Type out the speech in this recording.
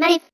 Marif.